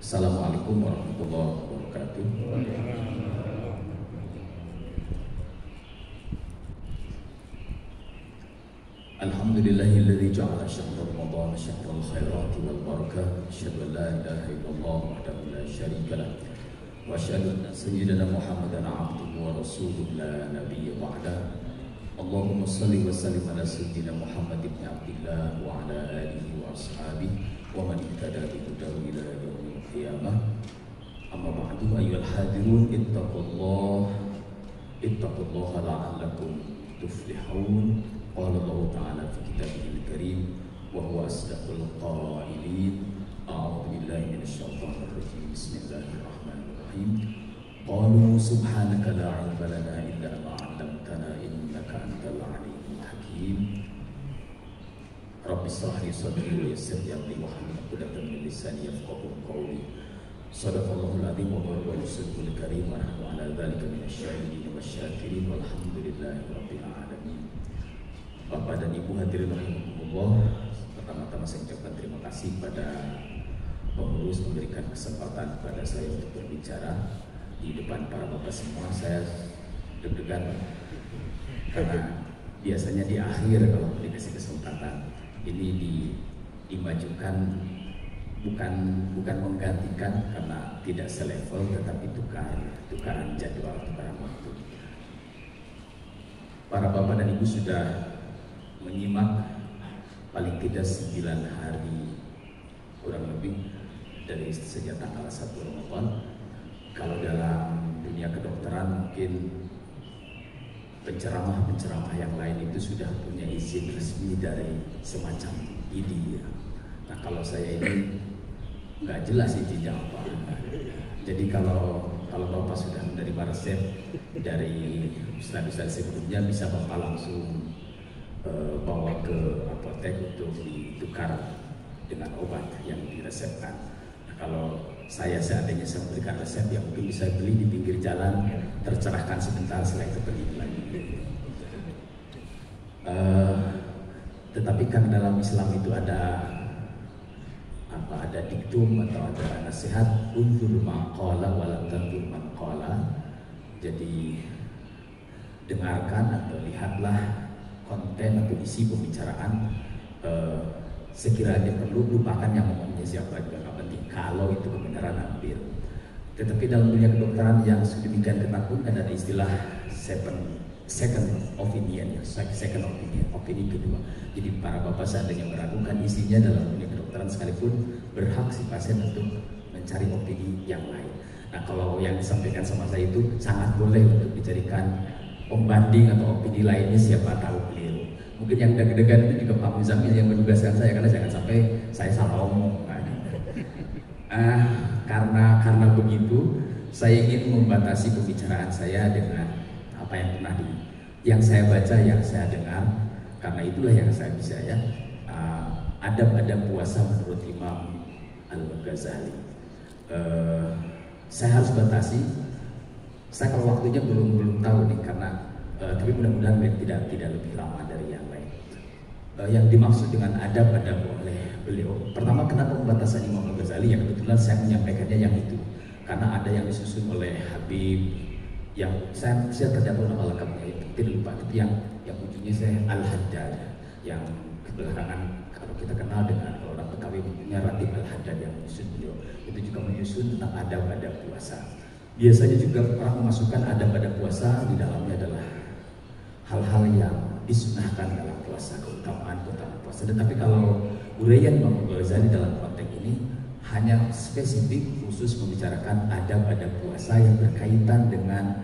Assalamualaikum warahmatullahi wabarakatuh. Alhamdulillahilladzi ja'ala syahr Ramadhan syahral khairati wal barakah. Asyhadu an la ilaha illallah wahdahu la syarika lah. Wa asyhadu anna sayyidina Muhammadan abduhu wa rasuluhu la nabiyya ba'dahu. Allahumma salli wa sallim ala sayyidina Muhammad ibn Abdillah wa ala alihi wa ashabihi wa man ihtada bi hudahu ila yaumil qiyamah. Amma ba'du ayyuhal hadirun ittaqullaha la'allakum tuflihun. Qala Allah ta'ala fi kitabihil karim wa huwa asdaqul qailin. A'udzu billahi minasy syaithanir rajim. Bismillahirrahmanirrahim. Qalu subhanaka la 'ilma lana illa ma 'allamtana innaka antal 'alimul hakim. Rabbi shrah li sadri wa yassir li amri wahlul 'uqdatan min lisani yafqahu qawli. Shadaqallahul 'adzim wa huwa al-sadiqul karim. Wa nahnu 'ala dzalika minasy-syahidin wasy-syakirin. Walhamdulillahirabbil 'alamin. Bapak dan Ibu hadirin rahimakumullah, pertama-tama saya ucapkan terima kasih pada pengurus memberikan kesempatan kepada saya untuk berbicara di depan para bapak semua. Saya deg-degan karena biasanya di akhir kalau dikasih kesempatan ini dimajukan, bukan menggantikan karena tidak selevel, tetapi tukaran jadwal, tukaran waktu. Para bapak dan ibu sudah menyimak paling tidak 9 hari kurang lebih dari sejak tanggal 1 Ramadan. Kalau dalam dunia kedokteran mungkin penceramah-penceramah yang lain itu sudah punya izin resmi dari semacam ID. Nah kalau saya ini nggak jelas izinnya apa. Jadi kalau bapak sudah menerima resep dari ustadz-ustadz sebelumnya, bisa bapak langsung bawa ke apotek untuk ditukar dengan obat yang diresepkan. Nah, kalau saya seandainya saya memberikan resep yang mungkin bisa beli di pinggir jalan, tercerahkan sebentar, selain itu pergi lagi. Tetapi kan dalam Islam itu ada diktum atau ada nasihat, unzur maqala walam tanzur maqala. Jadi dengarkan atau lihatlah konten atau isi pembicaraan. Sekiranya perlu, lupakan yang ngomongnya siapa, juga nggak penting kalau itu kebenaran hampir. Tetapi dalam dunia kedokteran yang sedemikian ketat pun ada istilah second opinion, opini kedua. Jadi para bapak seandainya meragukan isinya dalam dunia kedokteran sekalipun, berhak si pasien untuk mencari opini yang lain. Nah kalau yang disampaikan sama saya itu sangat boleh untuk dijadikan pembanding atau opini lainnya, siapa tahu keliru. Mungkin yang deg-degan itu juga Pak Muzamil yang menugaskan saya, karena jangan sampai saya salah omong. Karena begitu, saya ingin membatasi pembicaraan saya dengan apa yang pernah yang saya baca, yang saya dengar. Karena itulah yang saya bisa, ya, adab-adab puasa menurut Imam al-Ghazali. Saya harus batasi. Saya kalau waktunya belum tahu nih, karena tapi mudah-mudahan tidak lebih lama dari yang lain. Yang dimaksud dengan adab-adab oleh beliau, pertama, kenapa pembatasan Imam Al-Ghazali? Yang kebetulan saya menyampaikannya yang itu, karena ada yang disusun oleh Habib, yang saya terdapat nama lengkapnya itu tidak lupa, tapi yang ujungnya saya Al-Hadid, yang kebelakangan kalau kita kenal dengan orang Betawi punya Ratib Al-Hadid yang menyusun beliau. Itu juga menyusun tentang adab-adab puasa. Biasanya juga orang memasukkan adab-adab puasa di dalamnya adalah hal-hal yang disunahkan dalam puasa, keutamaan puasa. Tetapi kalau uraian Imam Ghazali dalam konteks ini hanya spesifik khusus membicarakan adab-adab puasa yang berkaitan dengan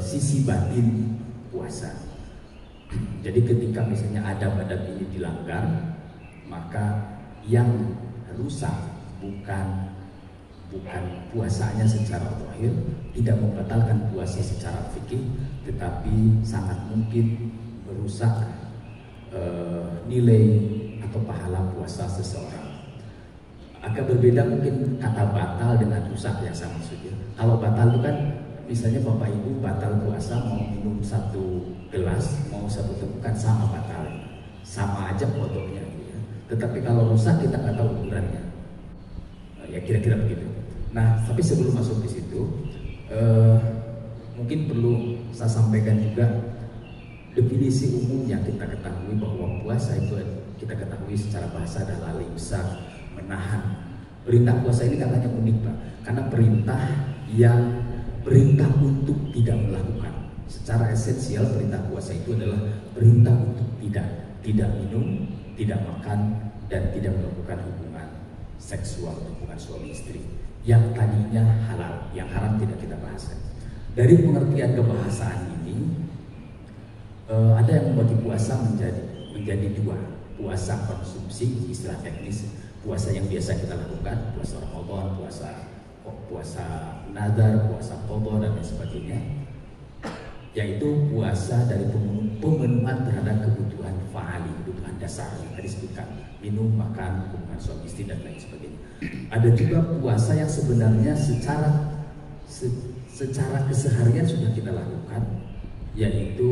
sisi batin puasa. Jadi ketika misalnya adab-adab ini dilanggar, maka yang rusak bukan puasanya secara zahir, tidak membatalkan puasa secara fikih, tetapi sangat mungkin merusak nilai atau pahala puasa seseorang. Agak berbeda mungkin kata batal dengan rusak ya, saya maksudnya. Kalau batal itu kan misalnya bapak ibu batal puasa, mau minum 1 gelas, mau 1 tegukan, sama batal, sama aja potongnya. Ya. Tetapi kalau rusak kita nggak tahu ukurannya. Ya kira-kira begitu. Nah, tapi sebelum masuk di situ, mungkin perlu saya sampaikan juga definisi umum yang kita ketahui bahwa puasa itu kita ketahui secara bahasa adalah imsak, menahan. Perintah puasa ini katanya unik, Pak, karena perintah yang perintah untuk tidak melakukan. Secara esensial perintah puasa itu adalah perintah untuk tidak minum, tidak makan, dan tidak melakukan hubungan seksual, hubungan suami istri yang tadinya halal, yang haram tidak kita bahas. Dari pengertian kebahasaan ini ada yang membagi puasa menjadi dua, puasa konsumsi istilah teknis, puasa yang biasa kita lakukan, puasa Ramadhan, puasa nadar, puasa qadha dan lain sebagainya, yaitu puasa dari pemenuhan terhadap kebutuhan fa'ali, kebutuhan dasar yang tadi disebutkan, minum, makan, hubungan suami istri dan lain sebagainya. Ada juga puasa yang sebenarnya secara keseharian sudah kita lakukan, yaitu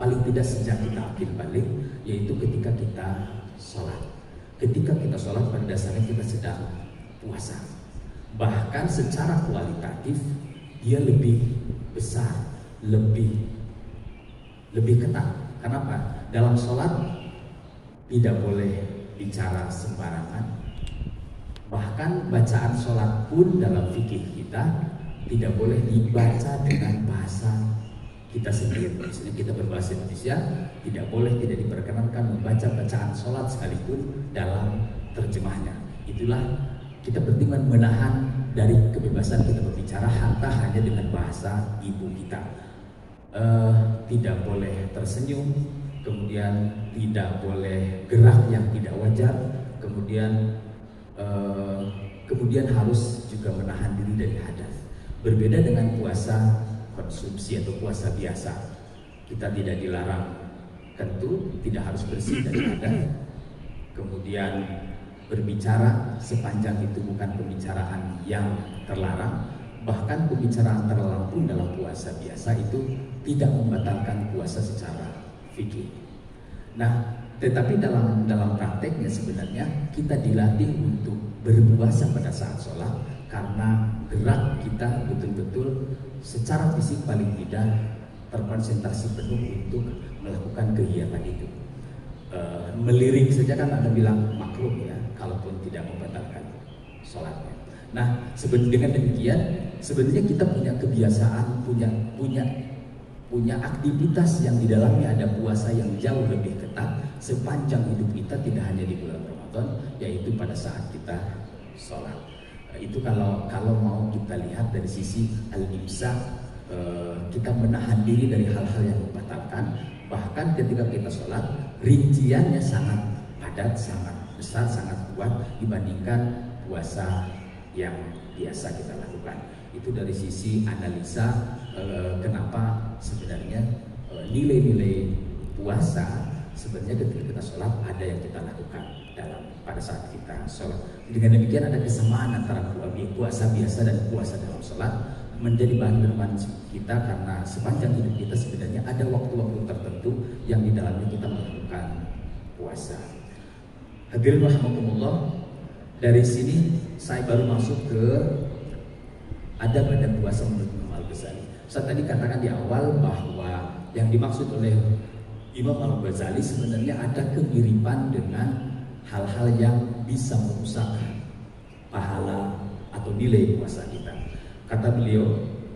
paling tidak sejak kita akil balik, yaitu ketika kita sholat. Ketika kita sholat pada dasarnya kita sedang puasa. Bahkan secara kualitatif dia lebih besar, lebih ketat. Kenapa? Dalam sholat tidak boleh bicara sembarangan. Bahkan bacaan sholat pun dalam fikih kita tidak boleh dibaca dengan bahasa kita sendiri. Misalnya kita berbahasa Indonesia, tidak diperkenankan membaca bacaan sholat sekalipun dalam terjemahnya. Itulah kita bertindak menahan dari kebebasan kita berbicara hatta hanya dengan bahasa ibu kita. Tidak boleh tersenyum, kemudian tidak boleh gerak yang tidak wajar, kemudian harus juga menahan diri dari hadas. Berbeda dengan puasa konsumsi atau puasa biasa, kita tidak dilarang tentu, tidak harus bersih dari hadas, kemudian berbicara sepanjang itu bukan pembicaraan yang terlarang. Bahkan pembicaraan terlarang pun dalam puasa biasa itu tidak membatalkan puasa secara fikih. Nah, tetapi dalam prakteknya sebenarnya kita dilatih untuk berpuasa pada saat sholat, karena gerak kita betul-betul secara fisik paling tidak terkonsentrasi penuh untuk melakukan kegiatan itu. Melirik saja kan ada bilang makruh ya, kalaupun tidak membatalkan sholatnya. Nah, dengan demikian sebenarnya kita punya kebiasaan, punya aktivitas yang di dalamnya ada puasa yang jauh lebih ketat sepanjang hidup kita, tidak hanya di bulan Ramadan, yaitu pada saat kita sholat. Itu kalau mau kita lihat dari sisi al-imsak, kita menahan diri dari hal-hal yang membatalkan. Bahkan ketika kita sholat, rinciannya sangat padat, sangat besar, sangat kuat dibandingkan puasa yang biasa kita lakukan. Itu dari sisi analisa kenapa sebenarnya nilai-nilai puasa sebenarnya ketika kita sholat ada yang kita lakukan pada saat kita sholat. Dengan demikian ada kesamaan antara puasa biasa dan puasa dalam sholat menjadi bahan bermanfaat kita, karena sepanjang hidup kita sebenarnya ada waktu-waktu tertentu yang di dalamnya kita melakukan puasa. Hadirin rahimakumullah, dari sini saya baru masuk ke adab dan puasa menurut Imam al-Ghazali. Saya tadi katakan di awal bahwa yang dimaksud oleh Imam al-Ghazali sebenarnya ada kemiripan dengan hal-hal yang bisa merusak pahala atau nilai puasa kita. Kata beliau,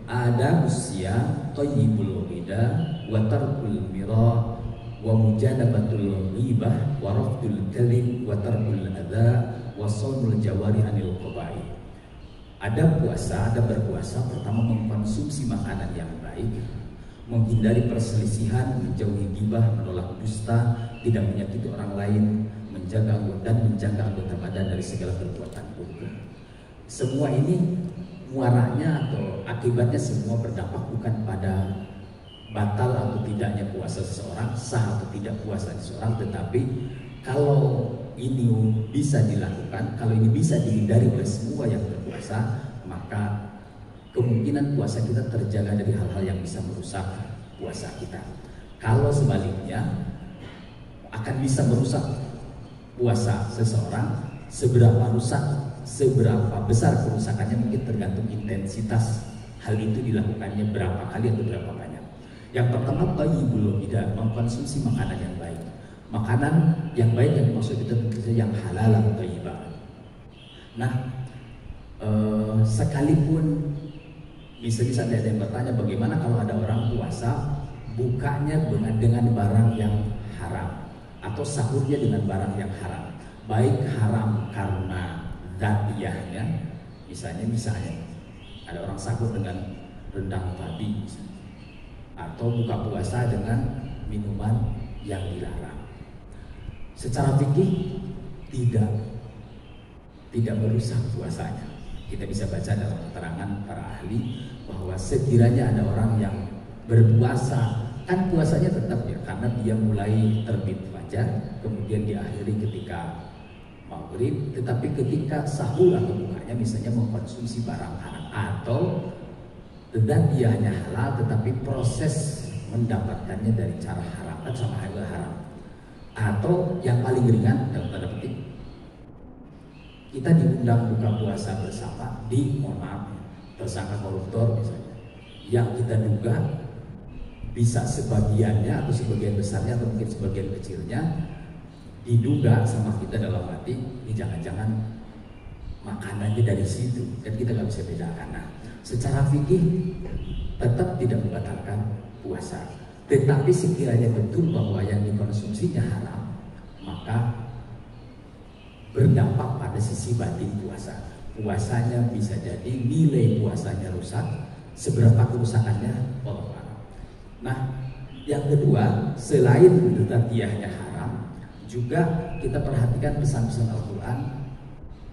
ada usia thayyibul ghida wa tarkul mira wa mujadabatul ghibah wa rafdul kalim wa tarkul adza wa shaumul jawari anil qaba'i. Ada berpuasa pertama mengkonsumsi makanan yang baik, menghindari perselisihan, menjauhi ghibah, menolak dusta, tidak menyakiti orang lain, menjaga anggota badan dari segala perbuatan buruk. Semua ini muaranya atau akibatnya semua berdampak bukan pada batal atau tidaknya puasa seseorang, sah atau tidak puasa seseorang, tetapi kalau ini bisa dilakukan, kalau ini bisa dihindari oleh semua yang berpuasa, maka kemungkinan puasa kita terjaga dari hal-hal yang bisa merusak puasa kita. Kalau sebaliknya akan bisa merusak puasa seseorang, seberapa rusak, seberapa besar kerusakannya mungkin tergantung intensitas hal itu dilakukannya berapa kali atau berapa banyak. Yang pertama, thayyibul bidah, mengkonsumsi makanan yang baik. Makanan yang baik yang dimaksud kita tentu saja yang halal atau thayyibah. Nah, sekalipun misalnya ada yang bertanya bagaimana kalau ada orang puasa bukanya dengan barang yang haram atau sahurnya dengan barang yang haram. Baik haram karena dzatiyahnya, misalnya ada orang sahur dengan rendang babi atau buka puasa dengan minuman yang dilarang. Secara fikih tidak merusak puasanya. Kita bisa baca dalam keterangan para ahli bahwa sekiranya ada orang yang berpuasa, kan puasanya tetap ya, karena dia mulai terbit fajar, kemudian diakhiri ketika maghrib, tetapi ketika sahur atau bukanya misalnya mengkonsumsi barang haram atau dan dia hanya halal tetapi proses mendapatkannya dari cara haram kan sama halal haram, atau yang paling ringan dalam tanda petik kita diundang buka puasa bersama di maaf tersangka koruptor misalnya yang kita duga bisa sebagiannya atau sebagian besarnya atau mungkin sebagian kecilnya diduga sama kita dalam hati ini jangan-jangan makanannya dari situ, dan kita nggak bisa bedakan. Nah, secara fikih tetap tidak membatalkan puasa, tetapi sekiranya betul bahwa yang dikonsumsinya haram maka berdampak pada sisi batin puasa. Puasanya bisa jadi nilai puasanya rusak, seberapa kerusakannya Allah. Nah, yang kedua, selain dzatiyahnya haram, juga kita perhatikan pesan-pesan Al-Quran.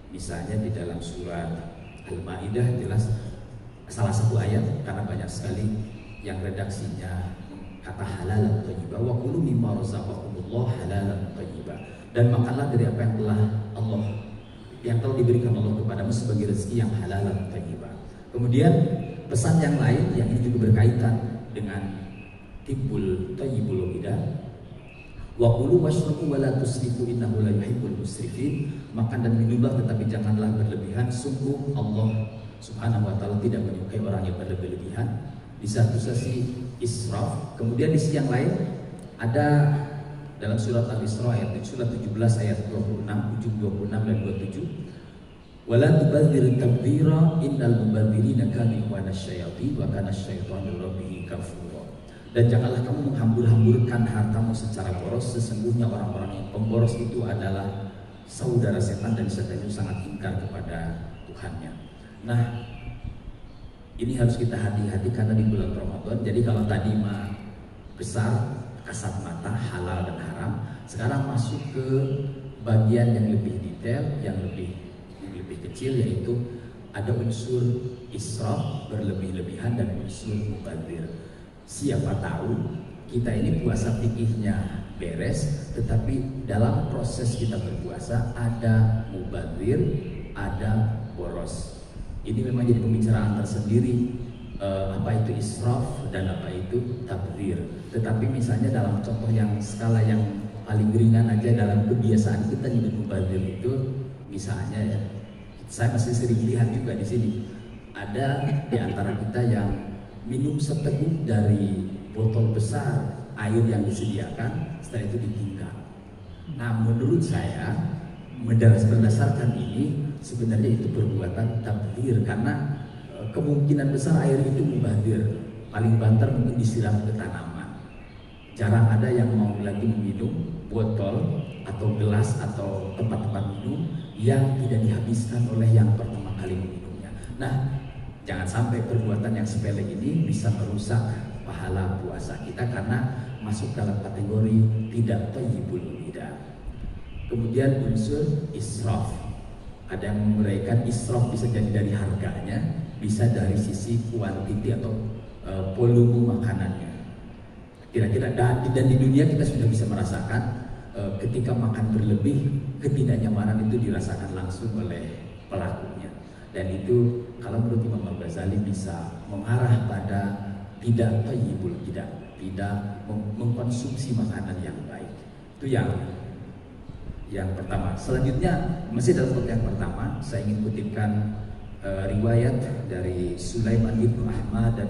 Misalnya di dalam surat Al-Ma'idah jelas salah satu ayat, karena banyak sekali yang redaksinya kata halal thayyibah, wa kulu mimma razaqakumullah halalan thayyibah, dan makanlah dari apa yang telah Allah diberikan Allah kepadamu sebagai rezeki yang halalan thayyibah. Kemudian pesan yang lain yang ini juga berkaitan dengan timbul thayyibul bidah, wa kulu washrabu wa la tusrifu innahu la yuhibbul musrifin, makan dan minumlah tetapi janganlah berlebihan, sungguh Allah Subhanahu wa ta'ala tidak menyukai orang yang berlebihan. Di satu sisi israf, kemudian di sisi yang lain ada dalam surat Al-Isra surat 17 ayat 26 dan 27, wala tubadzir tabdzira innal mubadzirina kanu ikhwanasyayatin wa kana asyaitanu lirabbih kafura, dan janganlah kamu menghambur-hamburkan hartamu secara boros, sesungguhnya orang-orang yang pemboros itu adalah saudara setan, dan setan itu sangat ingkar kepada Tuhannya. Nah, ini harus kita hati-hati karena di bulan Ramadan. Jadi kalau tadi mah besar kasat mata halal dan haram, sekarang masuk ke bagian yang lebih detail, yang lebih kecil, yaitu ada unsur israf berlebih-lebihan dan unsur mubadzir. Siapa tahu kita ini puasa fikihnya beres, tetapi dalam proses kita berpuasa ada mubadzir, ada boros. Ini memang jadi pembicaraan tersendiri, apa itu israf dan apa itu tabdzir. Tetapi misalnya dalam contoh yang skala yang paling ringan aja dalam kebiasaan kita nyebut mubadzir itu, misalnya ya, saya masih sering lihat juga di sini ada di antara kita yang minum seteguk dari botol besar air yang disediakan, setelah itu ditinggal. Nah, menurut saya berdasarkan ini sebenarnya itu perbuatan tabdzir, karena kemungkinan besar air itu mubadzir. Paling banter mungkin disiram ke tanaman. Jarang ada yang mau lagi minum botol atau gelas atau tempat-tempat minum yang tidak dihabiskan oleh yang pertama kali minumnya. Nah, jangan sampai perbuatan yang sepele ini bisa merusak pahala puasa kita karena masuk dalam kategori tidak thayyibul bidah. Kemudian unsur israf. Ada yang menguraikan israf bisa jadi dari harganya, bisa dari sisi kuantiti atau volume makanannya. Kira-kira dan di dunia kita sudah bisa merasakan ketika makan berlebih, ketidaknyamanan itu dirasakan langsung oleh pelakunya. Dan itu kalau menurut Imam al-Ghazali bisa mengarah pada tidak thayyibul bidah, tidak mengkonsumsi makanan yang baik. Itu yang yang pertama. Selanjutnya, masih dalam poin yang pertama, saya ingin kutipkan riwayat dari Sulaiman ibnu Ahmad, dan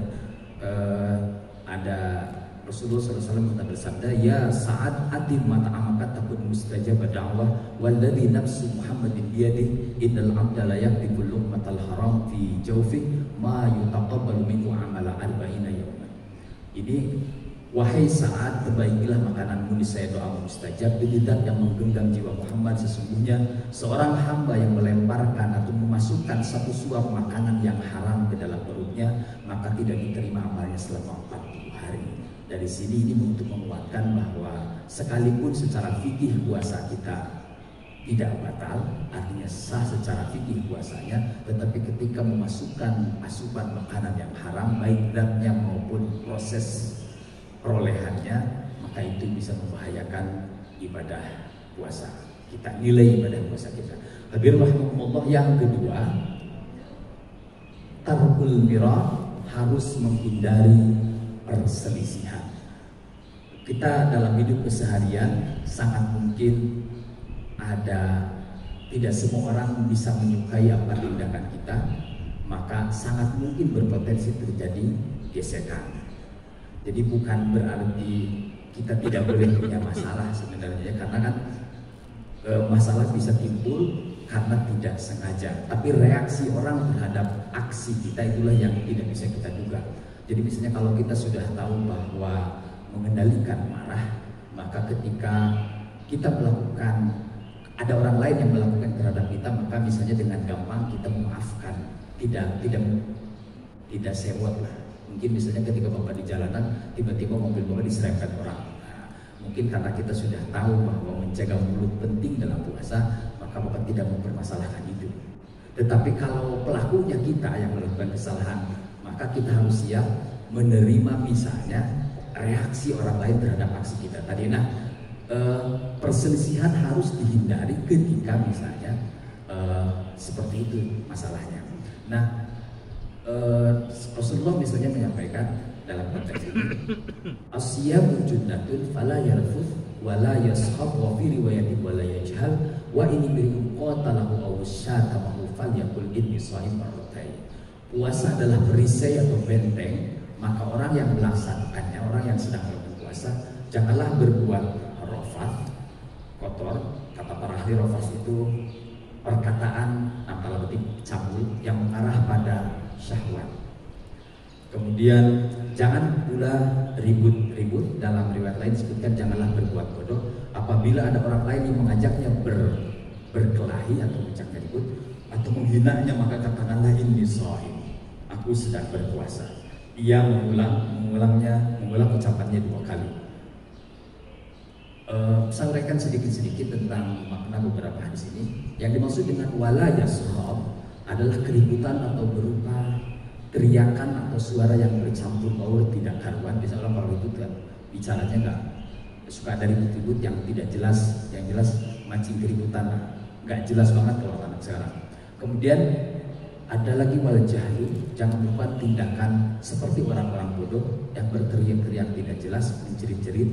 ada Rasulullah SAW bersabda, ya saat atim mata'amakat takut mustajab da'wah walladhi nafsu Muhammadin biyadih innal abda layak dikulluh matal haram fi jawfih ma yutaqabbalu minhu amala arba'ina yawman. Ini, wahai saat perbaikilah makananmu, niscaya doa mustajab, bidat yang menggenggam jiwa Muhammad. Sesungguhnya seorang hamba yang melemparkan atau memasukkan satu suap makanan yang haram ke dalam perutnya, maka tidak diterima amalnya selama 40 hari. Dari sini ini untuk menguatkan bahwa sekalipun secara fikih puasa kita tidak batal, artinya sah secara fikih puasanya, tetapi ketika memasukkan asupan makanan yang haram, baik zatnya maupun proses perolehannya, maka itu bisa membahayakan ibadah puasa kita, nilai ibadah puasa kita. Hadirin rahimakumullah, yang kedua, tarkul mirah, harus menghindari perselisihan. Kita dalam hidup keseharian sangat mungkin ada, tidak semua orang bisa menyukai apa tindakan kita, maka sangat mungkin berpotensi terjadi gesekan. Jadi bukan berarti kita tidak boleh punya masalah sebenarnya, karena kan masalah bisa timbul karena tidak sengaja. Tapi reaksi orang terhadap aksi kita itulah yang tidak bisa kita duga. Jadi misalnya kalau kita sudah tahu bahwa mengendalikan marah, maka ketika kita melakukan, ada orang lain yang melakukan terhadap kita, maka misalnya dengan gampang kita memaafkan, tidak sewot lah. Mungkin misalnya ketika bapak di jalanan, tiba-tiba mobil bapak diserempet orang. Mungkin karena kita sudah tahu bahwa menjaga mulut penting dalam puasa, maka bapak tidak mempermasalahkan itu. Tetapi kalau pelakunya kita yang melakukan kesalahan, maka kita harus siap menerima misalnya reaksi orang lain terhadap aksi kita tadi. Nah, perselisihan harus dihindari ketika misalnya seperti itu masalahnya. Nah, Rasulullah misalnya menyampaikan dalam konteks ini, asyabu jundatun fala yarfuz wala yashab wa fi riwayatin wala yajhal wa in minkum qatalahu aw syatamahu falyaqul inni shaim marratain. Puasa adalah perisai atau benteng, maka orang yang melaksanakannya, orang yang sedang berpuasa, janganlah berbuat rafats, kotor. Kata para ahli, rafats itu perkataan antara petik cabul yang mengarah pada syahwat. Kemudian jangan pula ribut-ribut, dalam riwayat lain disebutkan janganlah berbuat bodoh. Apabila ada orang lain yang mengajaknya berkelahi atau mengajaknya ribut atau menghinanya, maka katakanlah ini shaim, aku sedang berpuasa. Ia mengulang ucapannya 2 kali. Saya uraikan sedikit-sedikit tentang makna beberapa hadis ini. Yang dimaksud dengan wala yashab adalah keributan atau berupa teriakan atau suara yang bercampur baur tidak karuan. Biasanya orang kalau itu kan bicaranya nggak suka dari ribut-ribut yang tidak jelas, yang jelas mancing keributan, nggak jelas banget kalau anak sekarang. Kemudian ada lagi wal jahlu, jangan lupa tindakan seperti orang-orang bodoh yang berteriak-teriak tidak jelas, menjerit-jerit.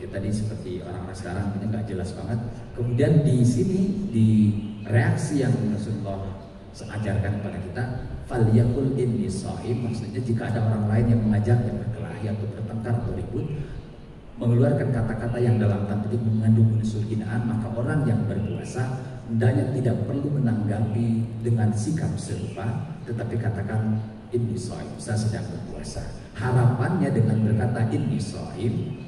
Ya tadi seperti orang-orang sekarang punya, nggak jelas banget. Kemudian di sini di reaksi yang Rasulullah ajarkan kepada kita, falyakul inni shaim, maksudnya jika ada orang lain yang mengajak, yang berkelahi atau bertengkar atau ribut, mengeluarkan kata-kata yang dalam tanda kutip mengandung unsur hinaan, maka orang yang berpuasa hendaknya tidak perlu menanggapi dengan sikap serupa, tetapi katakan inni shaim, saya sedang berpuasa. Harapannya dengan berkata inni shaim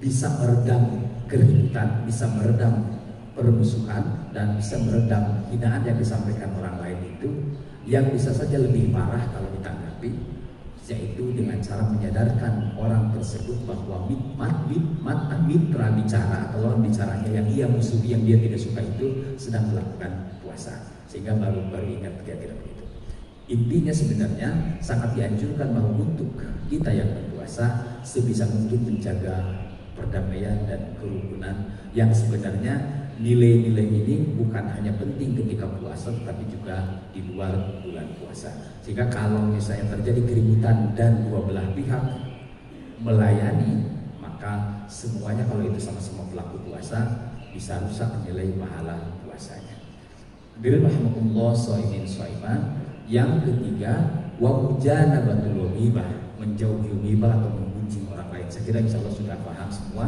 bisa meredam keributan, bisa meredam permusuhan, dan bisa meredam hinaan yang disampaikan orang lain itu, yang bisa saja lebih parah kalau ditanggapi, yaitu dengan cara menyadarkan orang tersebut bahwa mitra bicara atau lawan bicaranya yang dia musuhi, yang dia tidak suka itu sedang melakukan puasa, sehingga baru ingat kira-kira begitu. Intinya sebenarnya sangat dianjurkan bahwa untuk kita yang berpuasa sebisa mungkin menjaga perdamaian dan kerukunan, yang sebenarnya nilai-nilai ini bukan hanya penting ketika puasa, tapi juga di luar bulan puasa. Sehingga kalau misalnya terjadi keributan dan dua belah pihak melayani, maka semuanya kalau itu sama-sama pelaku puasa bisa rusak nilai pahala puasanya. Dirahmatullah so'imin so'iman. Yang ketiga, wajanabatul ghibah, menjauhi ghibah atau membenci orang lain. Saya kira insyaallah sudah paham semua.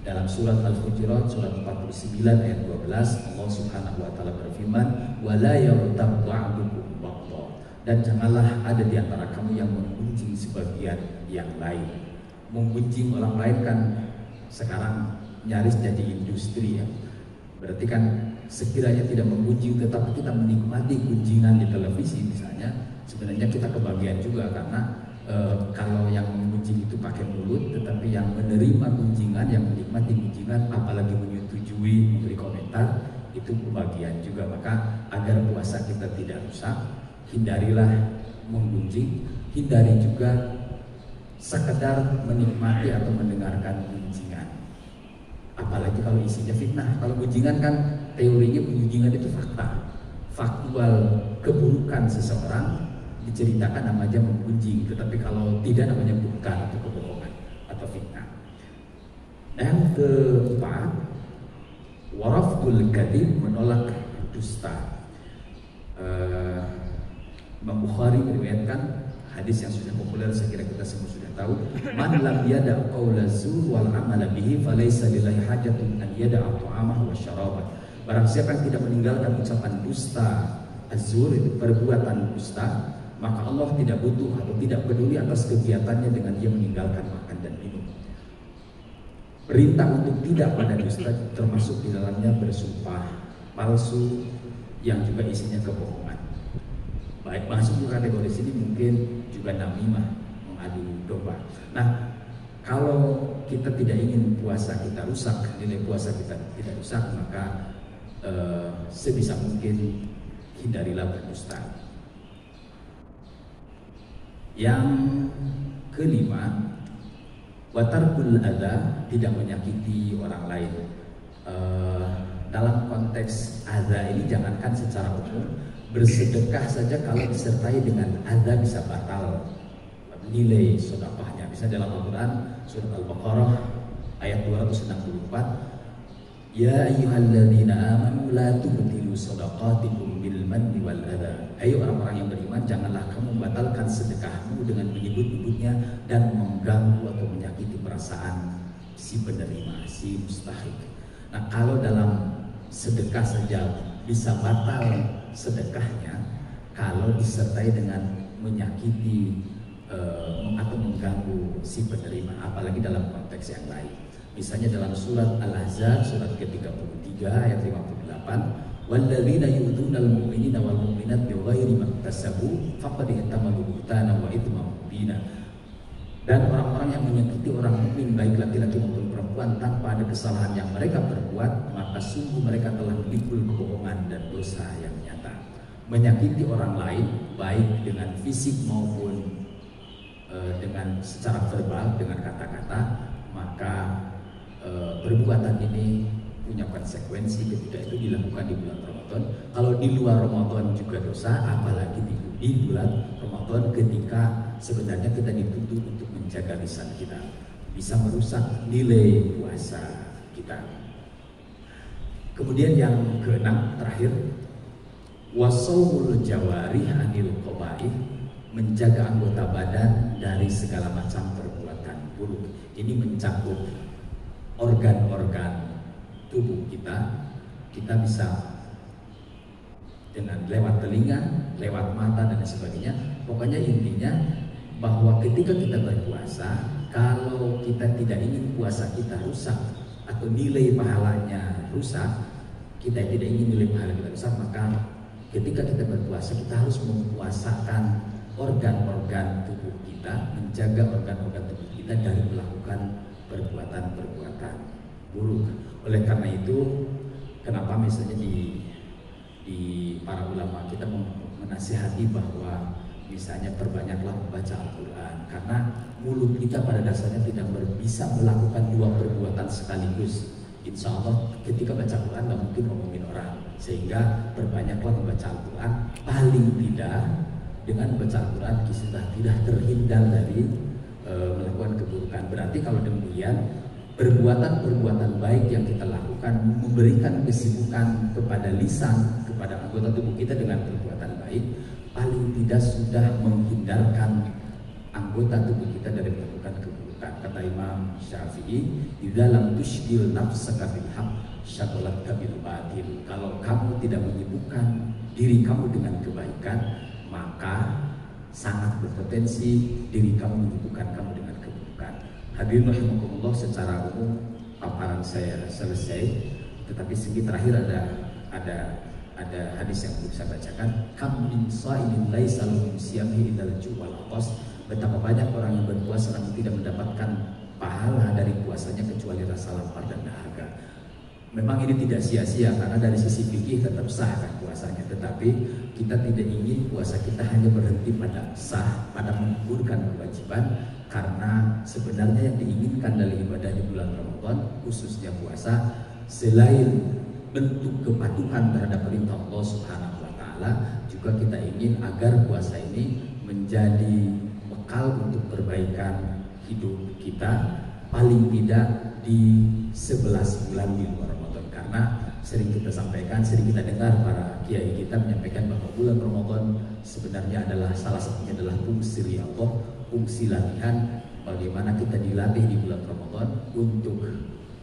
Dalam surat Al-Hujurat surat 49 ayat 12 Allah Subhanahu wa taala berfirman, "Wala yartab ba'dukum ba'dha." Dan janganlah ada di antara kamu yang membenci sebagian yang lain. Membenci orang lain kan sekarang nyaris jadi industri ya. Berarti kan sekiranya tidak membenci tetapi kita menikmati gunjingan di televisi misalnya, sebenarnya kita kebagian juga karena kalau yang menggunjing itu pakai mulut, tetapi yang menerima gunjingan, yang menikmati gunjingan, apalagi menyetujui, memberi komentar, itu kebagian juga. Maka agar puasa kita tidak rusak, hindarilah menggunjing, hindari juga sekedar menikmati atau mendengarkan gunjingan. Apalagi kalau isinya fitnah. Kalau gunjingan kan teorinya gunjingan itu fakta, faktual keburukan seseorang diceritakan namanya menggunjing, tetapi kalau tidak namanya bukan atau kebohongan atau fitnah. Dan keempat, warafdul kadhib, menolak dusta. Imam Bukhari meriwayatkan hadis yang sudah populer, saya kira kita semua sudah tahu, man lam yada qaula zur wal amala bihi falaysa lillahi hajatun an yada'a ta'amahu wa syarabah. Barang siapa yang tidak meninggalkan ucapan dusta, az-zur itu perbuatan dusta, maka Allah tidak butuh atau tidak peduli atas kegiatannya dengan dia meninggalkan makan dan minum. Perintah untuk tidak pada dusta termasuk di dalamnya bersumpah palsu yang juga isinya kebohongan. Baik, masuk ke kategori sini mungkin juga namimah, mengadu domba. Nah, kalau kita tidak ingin puasa kita rusak, nilai puasa kita tidak rusak, maka sebisa mungkin hindarilah berdusta. Yang kelima, watarkul adha, tidak menyakiti orang lain. Dalam konteks adha ini jangankan secara umum, bersedekah saja kalau disertai dengan adha bisa batal nilai sedekahnya. Bisa dalam Al-Quran surat Al-Baqarah ayat 264, ya ayyuhalladzina amanu la tubtilu sadaqatikum bil manni wal adha. Ayo orang-orang yang beriman, janganlah kamu membatalkan sedekahmu dengan menyebut-nyebutnya dan mengganggu atau menyakiti perasaan si penerima, si mustahik. Nah, kalau dalam sedekah saja bisa batal sedekahnya kalau disertai dengan menyakiti atau mengganggu si penerima, apalagi dalam konteks yang lain. Misalnya dalam surat Al-Ahzab surat ke-33 ayat 58, walladzina yu'dunal mu'minina wal mu'minat bighairi ma iktasabu faqad ihtamalu buhtana wa ithman mubina. Dan orang-orang yang menyakiti orang mukmin baik laki-laki maupun perempuan tanpa ada kesalahan yang mereka perbuat, maka sungguh mereka telah menimbul kebohongan dan dosa yang nyata. Menyakiti orang lain baik dengan fisik maupun dengan secara verbal, dengan kata-kata, maka perbuatan ini punya konsekuensi ketika itu dilakukan di bulan Ramadan. Kalau di luar Ramadan juga dosa, apalagi di bulan Ramadan ketika sebenarnya kita dituntut untuk menjaga lisan kita, bisa merusak nilai puasa kita. Kemudian yang keenam terakhir, wasawul jawarih anil qabaih, menjaga anggota badan dari segala macam perbuatan buruk. Ini mencakup organ-organ tubuh kita. Kita bisa dengan lewat telinga, lewat mata dan sebagainya. Pokoknya intinya bahwa ketika kita berpuasa, kalau kita tidak ingin puasa kita rusak atau nilai pahalanya rusak, kita tidak ingin nilai pahala kita rusak, maka ketika kita berpuasa kita harus mempuasakan organ-organ tubuh kita, menjaga organ-organ tubuh kita dari melakukan perbuatan-perbuatan buruk. Oleh karena itu, kenapa misalnya di para ulama kita menasihati bahwa misalnya perbanyaklah membaca Al-Quran, karena mulut kita pada dasarnya tidak bisa melakukan dua perbuatan sekaligus. Insya Allah ketika baca Al-Quran nggak mungkin ngomongin orang, sehingga perbanyaklah membaca Al-Quran, paling tidak dengan baca Al-Quran kita tidak terhindar dari melakukan keburukan. Berarti kalau demikian perbuatan-perbuatan baik yang kita lakukan, memberikan kesibukan kepada lisan, kepada anggota tubuh kita dengan perbuatan baik, paling tidak sudah menghindarkan anggota tubuh kita dari melakukan keburukan. Kata Imam Syafi'i, di dalam tushgil nafsaka bil haq, syaghalaka bil batil. Kalau kamu tidak menyibukkan diri kamu dengan kebaikan, maka sangat berpotensi diri kamu menyibukkan kamu dengan keburukan. Hadirin rahimakumullah, secara umum paparan saya selesai, tetapi segi terakhir ada hadis yang belum saya bacakan. Kam min sha'imin laisa lahu siyamhi illal ju' wal 'athas. Betapa banyak orang yang berpuasa namun tidak mendapatkan pahala dari puasanya kecuali rasa lapar dan dahaga. Memang ini tidak sia-sia karena dari sisi fikih tetap sah kan puasanya, tetapi kita tidak ingin puasa kita hanya berhenti pada sah, pada menggugurkan kewajiban, karena sebenarnya yang diinginkan dari ibadahnya bulan Ramadan, khususnya puasa, selain bentuk kepatuhan terhadap perintah Allah Subhanahu wa Ta'ala, juga kita ingin agar puasa ini menjadi bekal untuk perbaikan hidup kita, paling tidak di 11 bulan di luar Ramadan. Karena sering kita sampaikan, sering kita dengar para kiai kita menyampaikan bahwa bulan Ramadan sebenarnya adalah salah satunya adalah fungsi riyadhah, fungsi latihan, bagaimana kita dilatih di bulan Ramadan untuk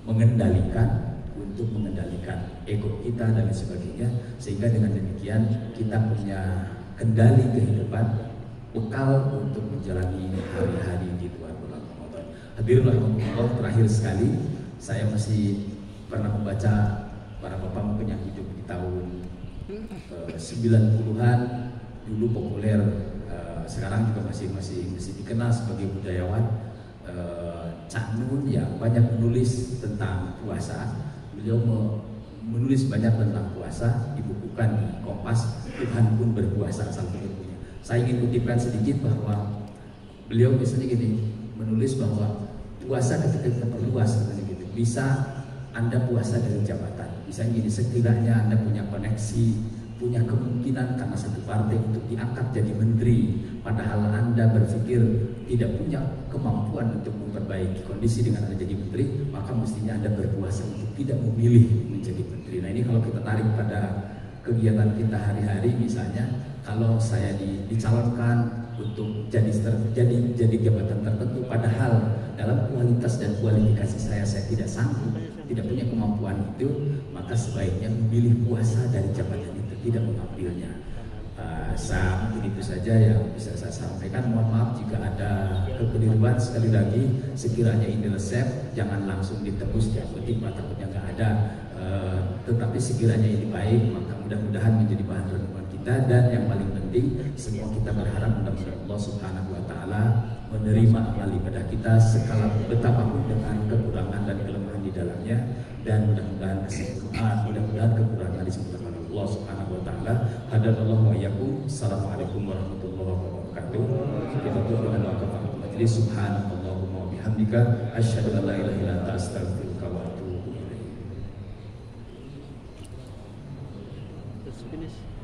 mengendalikan ego kita dan sebagainya, sehingga dengan demikian kita punya kendali kehidupan, bekal untuk menjalani hari-hari di luar bulan Ramadan. Hadirin rahimakumullah, terakhir sekali saya masih pernah membaca para bapak mungkin yang hidup di tahun 90-an dulu populer, sekarang juga masih dikenal sebagai budayawan, Cak Nun yang banyak menulis tentang puasa. Beliau menulis banyak tentang puasa, dibukukan di Kompas, Tuhan pun berpuasa salah satunya. Saya ingin kutipkan sedikit bahwa beliau misalnya gini, menulis bahwa puasa ketika kita perluas, gitu. Bisa Anda puasa dari jabatan, bisa gini, sekiranya Anda punya koneksi, punya kemungkinan karena satu partai untuk diangkat jadi menteri, padahal Anda berpikir tidak punya kemampuan untuk memperbaiki kondisi dengan Anda jadi menteri, maka mestinya Anda berpuasa untuk tidak memilih menjadi menteri. Nah ini kalau kita tarik pada kegiatan kita hari-hari, misalnya kalau saya dicalonkan untuk jadi jabatan tertentu, padahal dalam kualitas dan kualifikasi saya tidak sanggup, tidak punya kemampuan itu, maka sebaiknya memilih puasa dari jabatan itu, tidak mengambilnya. Mungkin itu saja yang bisa saya sampaikan. Mohon maaf jika ada kekeliruan, sekali lagi sekiranya ini resep jangan langsung ditebus tiap detik, takutnya nggak ada, tetapi sekiranya ini baik maka mudah-mudahan menjadi bahan renungan kita, dan yang paling penting semua kita berharap mudah-mudahan Allah Subhanahu wa Ta'ala menerima amal ibadah kita sekala betapapun dengan kekurangan dan kelemahan di dalamnya, dan mudah-mudahan kekurangan disempurnakan Allah Subhanahu wa Ta'ala. Hadanallahu wa iyyakum. Assalamualaikum warahmatullahi wabarakatuh. Kita tutup dengan doa kepada majelis. Subhanallahumma wa bihamdika, asyhadu an la ilaha illa anta, astaghfiruka wa atubu ilaik.